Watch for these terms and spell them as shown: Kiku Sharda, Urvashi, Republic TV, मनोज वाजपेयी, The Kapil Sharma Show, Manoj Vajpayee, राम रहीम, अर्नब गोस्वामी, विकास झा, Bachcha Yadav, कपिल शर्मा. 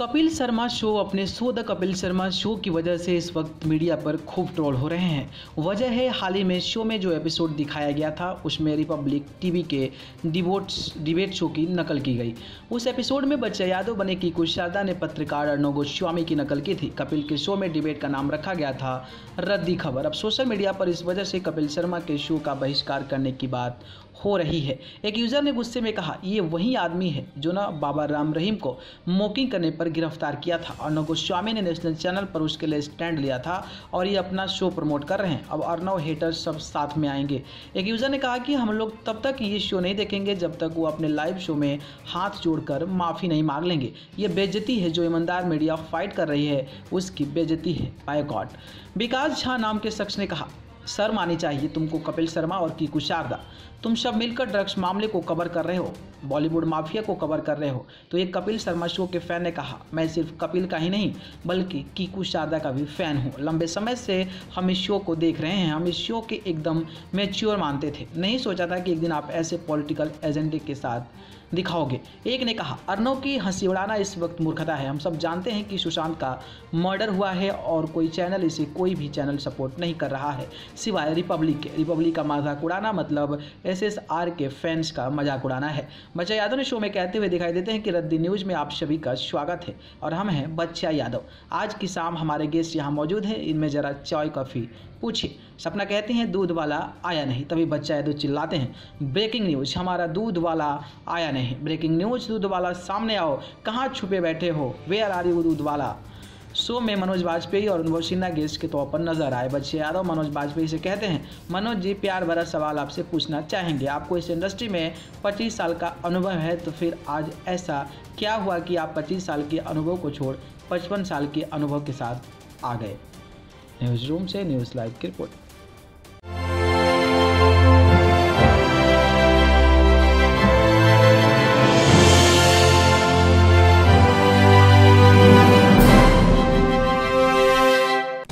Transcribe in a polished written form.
कपिल शर्मा show अपने show the कपिल शर्मा show की वजह से इस वक्त मीडिया पर खूब ट्रोल हो रहे हैं। वजह है हाल ही में शो में जो एपिसोड दिखाया गया था उसमें रिपब्लिक टीवी के डिबेट शो की नकल की गई। उस एपिसोड में बच्चा यादव बने कीकू शारदा ने पत्रकार अर्नब गोस्वामी की नकल की थी। कपिल के शो में डिबेट का नाम रखा गया था रद्दी खबर। अब सोशल मीडिया पर इस वजह से कपिल शर्मा के शो का बहिष्कार करने की बात हो रही है। एक यूज़र ने गुस्से में कहा, ये वही आदमी है जो ना बाबा राम रहीम को मॉकिंग करने पर गिरफ्तार किया था। अर्नब गोस्वामी ने नेशनल चैनल पर उसके लिए स्टैंड लिया था और ये अपना शो प्रमोट कर रहे हैं। अब अर्नब हेटर्स सब साथ में आएंगे। एक यूज़र ने कहा कि हम लोग तब तक ये शो नहीं देखेंगे जब तक वो अपने लाइव शो में हाथ जोड़कर माफ़ी नहीं मांग लेंगे। ये बेइज्जती है जो ईमानदार मीडिया फाइट कर रही है उसकी बेइज्जती है। Bye God. विकास झा नाम के शख्स ने कहा, शर्म आनी चाहिए तुमको कपिल शर्मा और कीकू शारदा, तुम सब मिलकर ड्रग्स मामले को कवर कर रहे हो, बॉलीवुड माफिया को कवर कर रहे हो। तो ये कपिल शर्मा शो के फैन ने कहा, मैं सिर्फ कपिल का ही नहीं बल्कि कीकू शारदा का भी फैन हूँ। लंबे समय से हम इस शो को देख रहे हैं। हम इस शो के एकदम मैच्योर मानते थे, नहीं सोचा था कि एक दिन आप ऐसे पॉलिटिकल एजेंडे के साथ दिखाओगे। एक ने कहा, अर्नब की हंसी उड़ाना इस वक्त मूर्खता है। हम सब जानते हैं कि सुशांत का मर्डर हुआ है और कोई चैनल इसे कोई भी चैनल सपोर्ट नहीं कर रहा है सिवाय रिपब्लिक के। रिपब्लिक का मजाक उड़ाना मतलब एसएसआर के फैंस का मजाक उड़ाना है। बच्चा यादव ने शो में कहते हुए दिखाई देते हैं कि रद्दी न्यूज़ में आप सभी का स्वागत है और हम हैं बच्चा यादव। आज की शाम हमारे गेस्ट यहाँ मौजूद हैं, इनमें जरा चाय कॉफ़ी पूछिए। सपना कहती हैं दूध वाला आया नहीं, तभी बच्चा यादव चिल्लाते हैं, ब्रेकिंग न्यूज़ हमारा दूध वाला आया नहीं, ब्रेकिंग न्यूज़ दूध वाला सामने आओ, कहाँ छुपे बैठे हो, वेयर आर यू दूध वाला। शो में मनोज वाजपेयी और उर्वशी गेस्ट के तौर पर नजर आए। बच्चे यादव मनोज वाजपेयी से कहते हैं, मनोज जी प्यार भरा सवाल आपसे पूछना चाहेंगे, आपको इस इंडस्ट्री में 25 साल का अनुभव है, तो फिर आज ऐसा क्या हुआ कि आप 25 साल के अनुभव को छोड़ 55 साल के अनुभव के साथ आ गए। न्यूज़ रूम से न्यूज़ लाइव की रिपोर्ट।